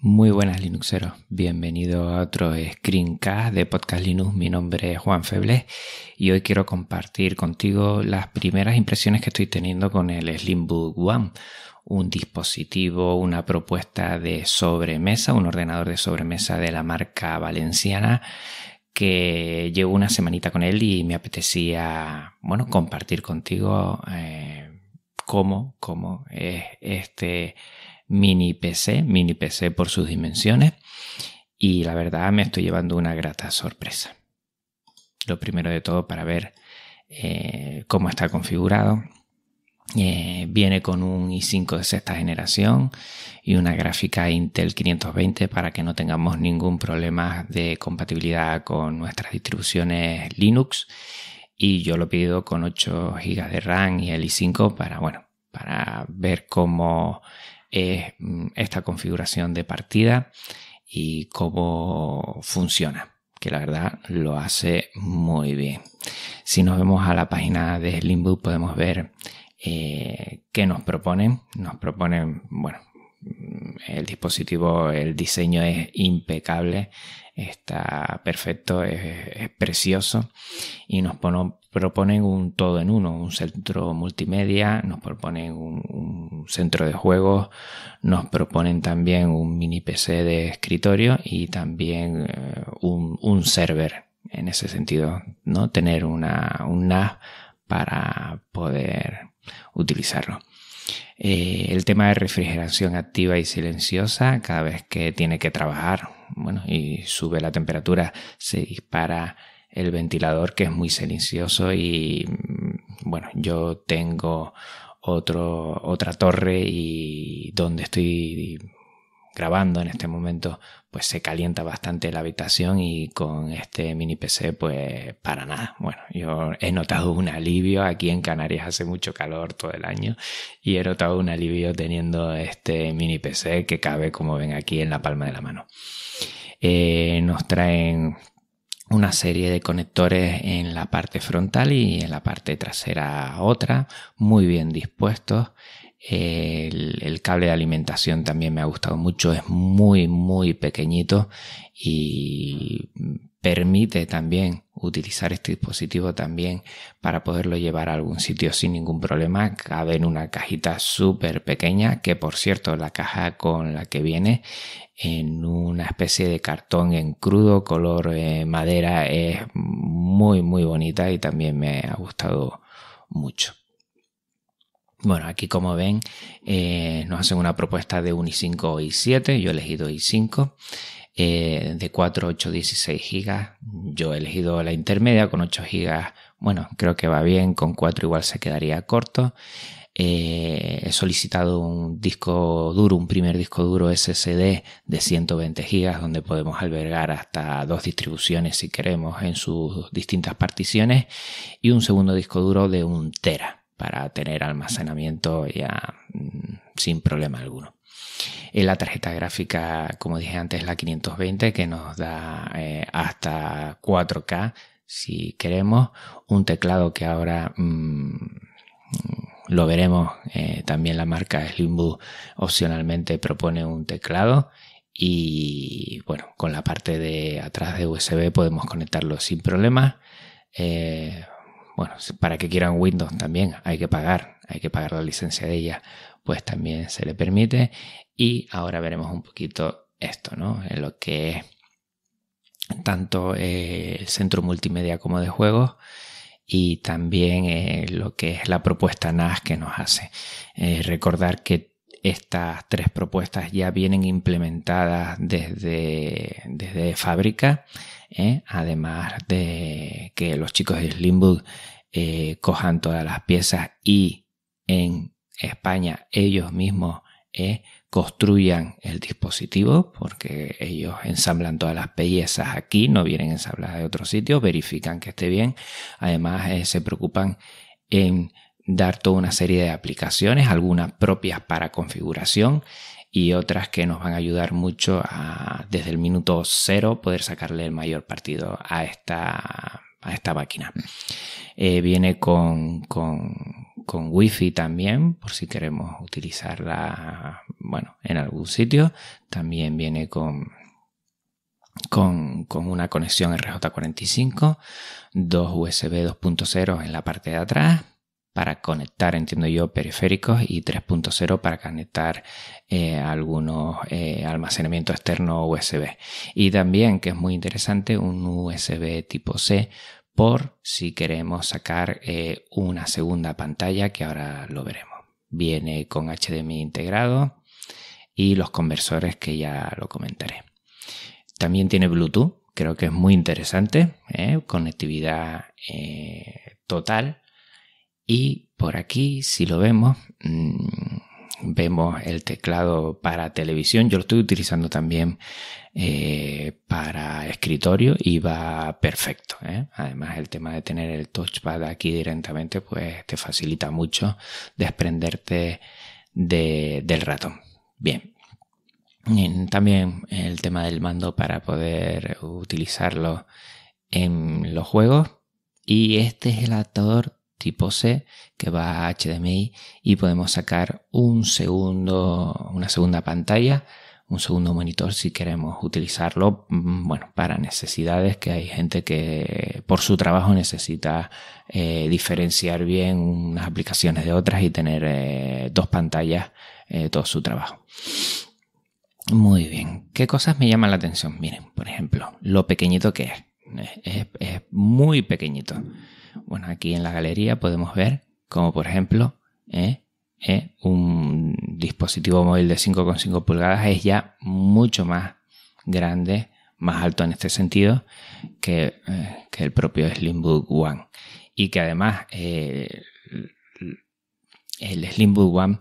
Muy buenas Linuxeros, bienvenido a otro Screencast de Podcast Linux. Mi nombre es Juan Febles y hoy quiero compartir contigo las primeras impresiones que estoy teniendo con el Slimbook One, un dispositivo, una propuesta de sobremesa, un ordenador de sobremesa de la marca valenciana que llevo una semanita con él y me apetecía, bueno, compartir contigo cómo es este mini PC por sus dimensiones, y la verdad me estoy llevando una grata sorpresa. Lo primero de todo, para ver cómo está configurado, viene con un i5 de sexta generación y una gráfica Intel 520 para que no tengamos ningún problema de compatibilidad con nuestras distribuciones Linux, y yo lo pido con 8 GB de RAM y el i5 para ver cómo es esta configuración de partida y cómo funciona, que la verdad lo hace muy bien. Si nos vemos a la página de Slimbook podemos ver qué nos proponen. Bueno, el dispositivo, el diseño es impecable, está perfecto, es precioso, y nos proponen un todo en uno, un centro multimedia, nos proponen un centro de juegos, nos proponen también un mini PC de escritorio y también un server, en ese sentido, ¿no? Tener un NAS para poder utilizarlo. El tema de refrigeración activa y silenciosa, cada vez que tiene que trabajar, bueno, y sube la temperatura, se dispara el ventilador, que es muy silencioso. Y bueno, yo tengo otra torre y donde estoy grabando en este momento pues se calienta bastante la habitación, y con este mini PC pues para nada. Bueno, yo he notado un alivio. Aquí en Canarias hace mucho calor todo el año y he notado un alivio teniendo este mini PC que cabe, como ven aquí, en la palma de la mano. Nos traen una serie de conectores en la parte frontal y en la parte trasera otra, muy bien dispuestos. El cable de alimentación también me ha gustado mucho, es muy pequeñito y permite también utilizar este dispositivo también para poderlo llevar a algún sitio sin ningún problema. Cabe en una cajita súper pequeña, que por cierto la caja con la que viene en una especie de cartón en crudo color madera es muy bonita y también me ha gustado mucho. Bueno, aquí como ven nos hacen una propuesta de un i5 o i7, yo he elegido i5, de 4, 8, 16 GB, yo he elegido la intermedia con 8 GB, bueno, creo que va bien, con 4 igual se quedaría corto. He solicitado un disco duro, un primer disco duro SSD de 120 GB, donde podemos albergar hasta 2 distribuciones si queremos en sus distintas particiones, y un segundo disco duro de 1 tera. Para tener almacenamiento ya sin problema alguno. La tarjeta gráfica, como dije antes, es la 520, que nos da hasta 4K si queremos. Un teclado que ahora lo veremos, también la marca Slimbook opcionalmente propone un teclado. Y bueno, con la parte de atrás de USB podemos conectarlo sin problemas. Bueno, para que quieran Windows también hay que pagar la licencia de ella, pues también se le permite. Y ahora veremos un poquito esto, ¿no? En lo que es tanto el centro multimedia como de juegos, y también lo que es la propuesta NAS que nos hace. Recordar que estas 3 propuestas ya vienen implementadas desde fábrica, además de que los chicos de Slimbook cojan todas las piezas y en España ellos mismos construyan el dispositivo, porque ellos ensamblan todas las piezas aquí, no vienen ensambladas de otro sitio, verifican que esté bien. Además se preocupan en dar toda una serie de aplicaciones, algunas propias para configuración y otras que nos van a ayudar mucho a, desde el minuto 0, poder sacarle el mayor partido a esta a esta máquina. Viene con wifi también, por si queremos utilizarla, bueno, en algún sitio. También viene con una conexión RJ45, dos USB 2.0 en la parte de atrás para conectar, entiendo yo, periféricos, y 3.0 para conectar algunos almacenamiento externo USB. Y también, que es muy interesante, un USB tipo C por si queremos sacar una segunda pantalla, que ahora lo veremos. Viene con HDMI integrado y los conversores, que ya lo comentaré. También tiene Bluetooth, creo que es muy interesante, conectividad total. Y por aquí, si lo vemos, vemos el teclado para televisión. Yo lo estoy utilizando también para escritorio y va perfecto, Además, el tema de tener el touchpad aquí directamente, pues te facilita mucho desprenderte del ratón. Bien. También el tema del mando para poder utilizarlo en los juegos. Y este es el adaptador tipo C que va a HDMI y podemos sacar una segunda pantalla, un segundo monitor si queremos utilizarlo, bueno, para necesidades, que hay gente que por su trabajo necesita diferenciar bien unas aplicaciones de otras y tener dos pantallas todo su trabajo. Muy bien, ¿qué cosas me llaman la atención? Miren, por ejemplo, lo pequeñito que es muy pequeñito. Bueno, aquí en la galería podemos ver como, por ejemplo, un dispositivo móvil de 5,5 pulgadas es ya mucho más grande, más alto en este sentido que el propio Slimbook One. Y que además el Slimbook One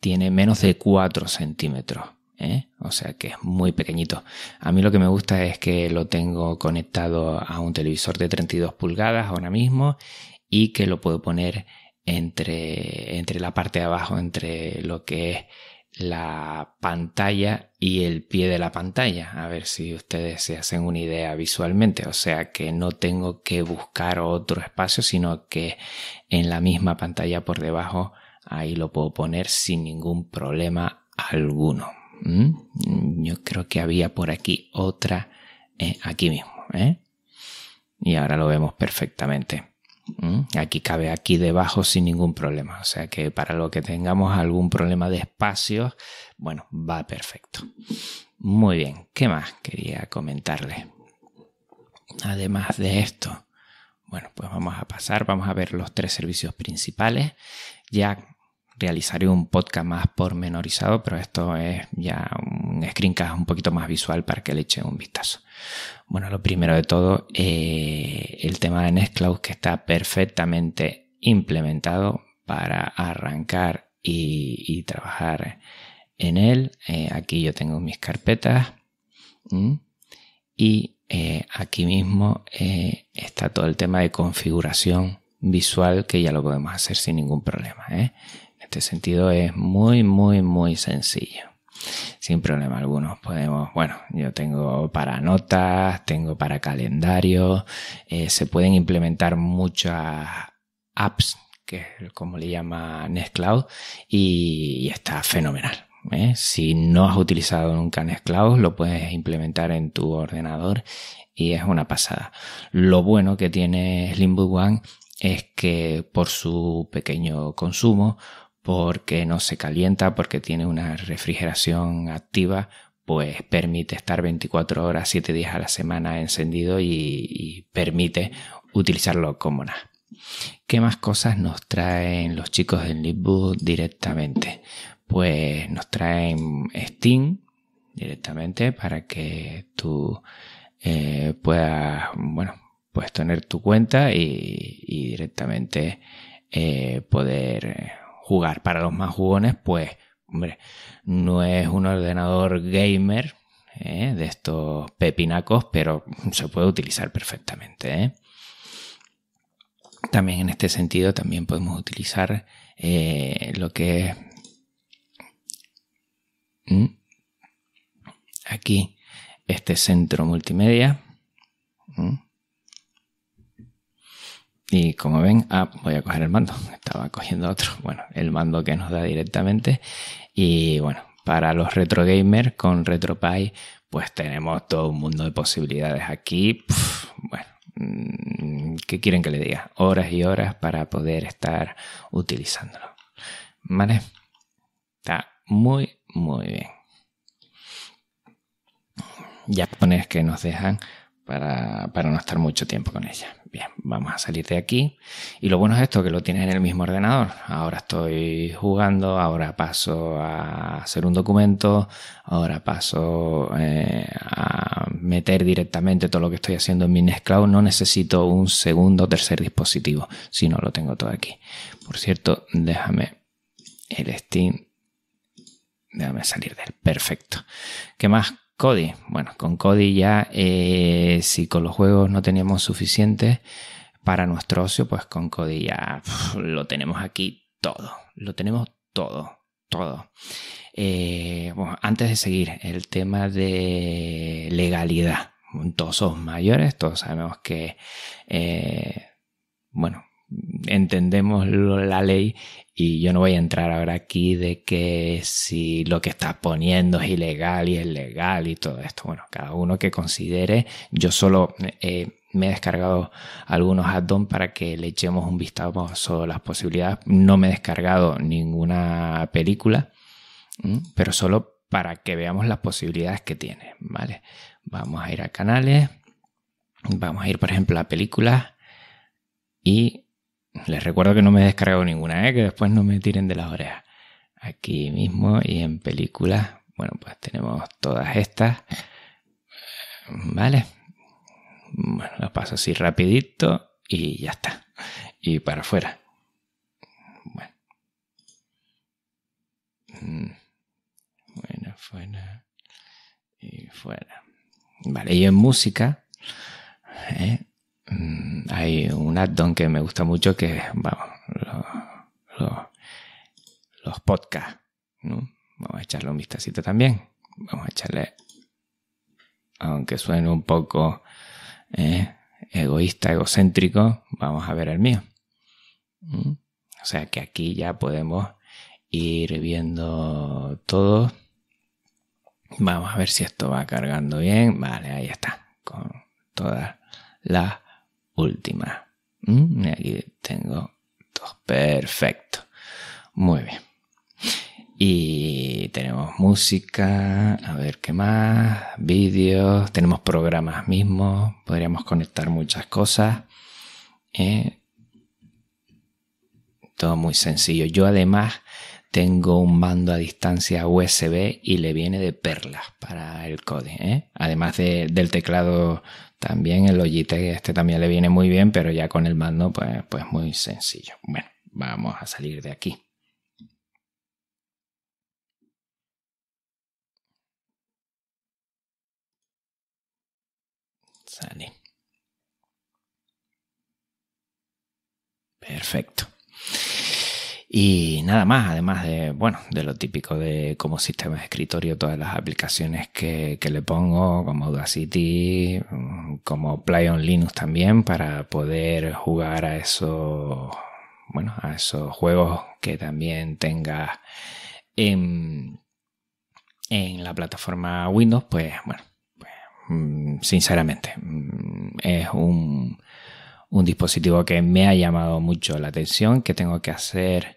tiene menos de 4 centímetros, o sea que es muy pequeñito. A mí lo que me gusta es que lo tengo conectado a un televisor de 32 pulgadas ahora mismo y que lo puedo poner entre la parte de abajo, entre lo que es la pantalla y el pie de la pantalla, a ver si ustedes se hacen una idea visualmente. O sea que no tengo que buscar otro espacio, sino que en la misma pantalla por debajo ahí lo puedo poner sin ningún problema alguno. Yo creo que había por aquí otra, aquí mismo, y ahora lo vemos perfectamente. Aquí cabe, aquí debajo sin ningún problema. O sea que para lo que tengamos algún problema de espacios, bueno, va perfecto. Muy bien, ¿qué más quería comentarles? Además de esto, bueno, pues vamos a ver los 3 servicios principales. Ya realizaré un podcast más pormenorizado, pero esto es ya un screencast un poquito más visual para que le echen un vistazo. Bueno, lo primero de todo, el tema de Nextcloud, que está perfectamente implementado para arrancar y trabajar en él. Aquí yo tengo mis carpetas y aquí mismo está todo el tema de configuración visual, que ya lo podemos hacer sin ningún problema, En este sentido es muy, muy, muy sencillo. Sin problema alguno podemos, bueno, yo tengo para notas, tengo para calendario, se pueden implementar muchas apps, que es como le llama Nextcloud, y está fenomenal. Si no has utilizado nunca Nextcloud, lo puedes implementar en tu ordenador y es una pasada. Lo bueno que tiene Slimbook One es que por su pequeño consumo, porque no se calienta, porque tiene una refrigeración activa, pues permite estar 24 horas, 7 días a la semana encendido y permite utilizarlo como nada. ¿Qué más cosas nos traen los chicos del Slimbook directamente? Pues nos traen Steam directamente para que tú puedas, bueno, puedes tener tu cuenta y directamente poder jugar. Para los más jugones, pues, hombre, no es un ordenador gamer de estos pepinacos, pero se puede utilizar perfectamente. También en este sentido, también podemos utilizar lo que es aquí, este centro multimedia. Y como ven, voy a coger el mando. Estaba cogiendo otro. Bueno, el mando que nos da directamente. Y bueno, para los retrogamers con Retropie, pues tenemos todo un mundo de posibilidades aquí. Bueno, ¿qué quieren que le diga? Horas y horas para poder estar utilizándolo. ¿Vale? Está muy, muy bien. Ya pones que nos dejan para no estar mucho tiempo con ella. Bien, vamos a salir de aquí. Y lo bueno es esto, que lo tienes en el mismo ordenador. Ahora estoy jugando, ahora paso a hacer un documento, ahora paso a meter directamente todo lo que estoy haciendo en mi Nextcloud. No necesito un segundo o tercer dispositivo, sino lo tengo todo aquí. Por cierto, déjame el Steam. Déjame salir de él. Perfecto. ¿Qué más? Kodi. Bueno, con Kodi ya, si con los juegos no teníamos suficiente para nuestro ocio, pues con Kodi ya lo tenemos aquí todo. Lo tenemos todo, todo. Bueno, antes de seguir, el tema de legalidad. Todos somos mayores, todos sabemos que, bueno, entendemos la ley y yo no voy a entrar ahora aquí de que si lo que estás poniendo es ilegal y es legal y todo esto. Bueno, cada uno que considere. Yo solo me he descargado algunos add-ons para que le echemos un vistazo sobre las posibilidades. No me he descargado ninguna película, pero solo para que veamos las posibilidades que tiene, ¿vale? Vamos a ir a canales, vamos a ir por ejemplo a películas y... Les recuerdo que no me he descargado ninguna, que después no me tiren de las orejas. Aquí mismo y en películas, bueno, pues tenemos todas estas, ¿vale? Bueno, lo paso así rapidito y ya está. Y para afuera. Bueno, fuera y fuera. Vale, y en música, hay un add-on que me gusta mucho que es, vamos, los podcasts, ¿no? Vamos a echarle un vistacito también. Vamos a echarle, aunque suene un poco egoísta, egocéntrico, vamos a ver el mío. O sea que aquí ya podemos ir viendo todo. Vamos a ver si esto va cargando bien. Vale, ahí está, con todas las última. Aquí tengo dos. Perfecto. Muy bien. Y tenemos música. A ver qué más. Vídeos. Tenemos programas mismos. Podríamos conectar muchas cosas. Todo muy sencillo. Yo además tengo un mando a distancia USB y le viene de perlas para el Kodi, Además del teclado también, el Logitech este también le viene muy bien, pero ya con el mando pues muy sencillo. Bueno, vamos a salir de aquí. Salí. Perfecto. Y nada más, además de, bueno, de lo típico de como sistema de escritorio, todas las aplicaciones que le pongo, como Audacity, como Play on Linux también, para poder jugar a esos, bueno, a esos juegos que también tenga en la plataforma Windows, pues bueno, pues, sinceramente, es un dispositivo que me ha llamado mucho la atención, que tengo que hacer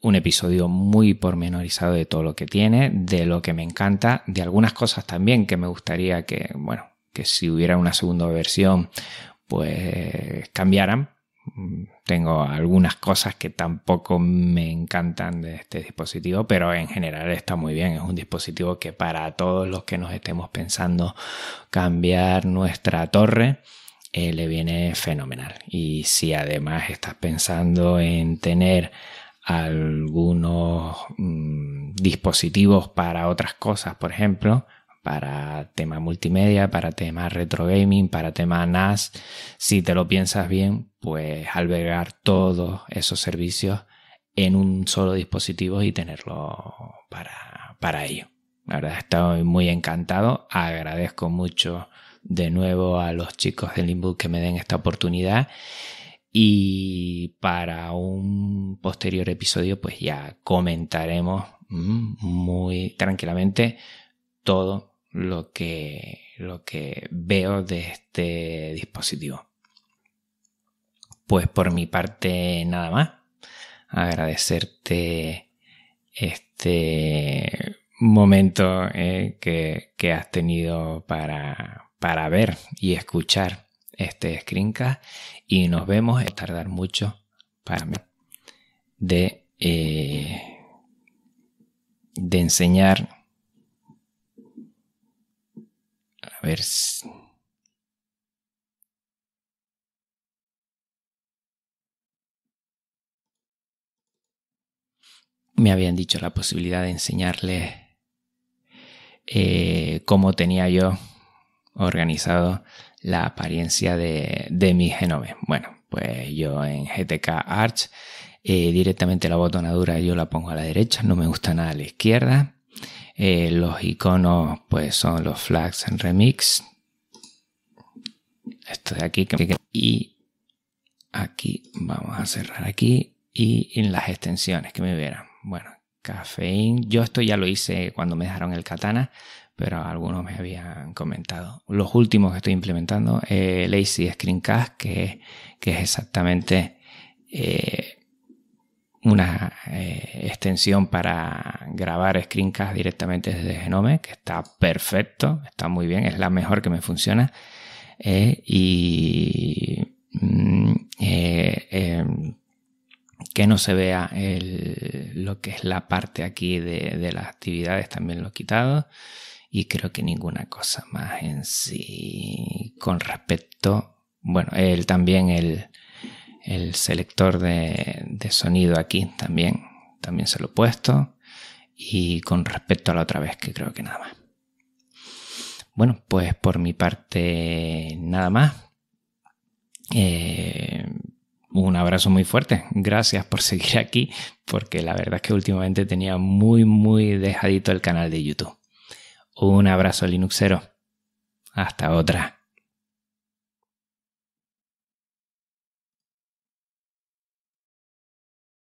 un episodio muy pormenorizado de todo lo que tiene, de lo que me encanta, de algunas cosas también que me gustaría que, bueno, que si hubiera una segunda versión, pues cambiaran. Tengo algunas cosas que tampoco me encantan de este dispositivo, pero en general está muy bien. Es un dispositivo que para todos los que nos estemos pensando cambiar nuestra torre, le viene fenomenal. Y si además estás pensando en tener algunos dispositivos para otras cosas, por ejemplo, para tema multimedia, para tema retro gaming, para tema NAS, si te lo piensas bien, pues albergar todos esos servicios en un solo dispositivo y tenerlo para ello. La verdad, estoy muy encantado. Agradezco mucho de nuevo a los chicos de Slimbook que me den esta oportunidad, y para un posterior episodio pues ya comentaremos muy tranquilamente todo lo que veo de este dispositivo. Pues por mi parte nada más, agradecerte este momento que has tenido para ver y escuchar este screencast, y nos vemos. No tardar mucho para mí de enseñar, a ver si... me habían dicho la posibilidad de enseñarles cómo tenía yo organizado la apariencia de mi genome. Bueno, pues yo en GTK Arch directamente la botonadura yo la pongo a la derecha, no me gusta nada a la izquierda. Los iconos pues son los flags en Remix, esto de aquí, y aquí vamos a cerrar aquí, y en las extensiones que me vieran. Bueno, Cafeín, yo esto ya lo hice cuando me dejaron el Katana, pero algunos me habían comentado. Los últimos que estoy implementando, Lazy Screencast, que es exactamente una extensión para grabar screencast directamente desde Gnome, que está perfecto, está muy bien, es la mejor que me funciona. Que no se vea lo que es la parte aquí de las actividades, también lo he quitado, y creo que ninguna cosa más en sí con respecto, bueno, también el selector de sonido aquí también se lo he puesto, y con respecto a la otra vez que creo que nada más. Bueno, pues por mi parte nada más. Un abrazo muy fuerte. Gracias por seguir aquí, porque la verdad es que últimamente tenía muy, muy dejadito el canal de YouTube. Un abrazo, Linuxero. Hasta otra.